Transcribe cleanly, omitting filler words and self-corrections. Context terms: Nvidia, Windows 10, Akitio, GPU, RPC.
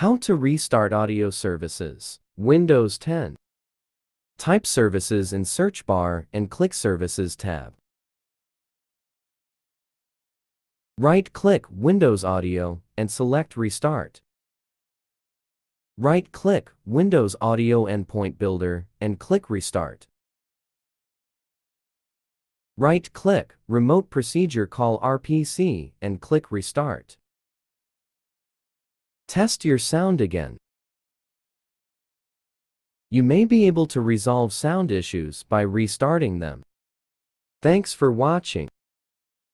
How to restart audio services. Windows 10. Type services in search bar and click services tab. Right-click Windows Audio and select restart. Right-click Windows Audio Endpoint Builder and click restart. Right-click Remote Procedure Call RPC and click restart. Test your sound again. You may be able to resolve sound issues by restarting them. Thanks for watching.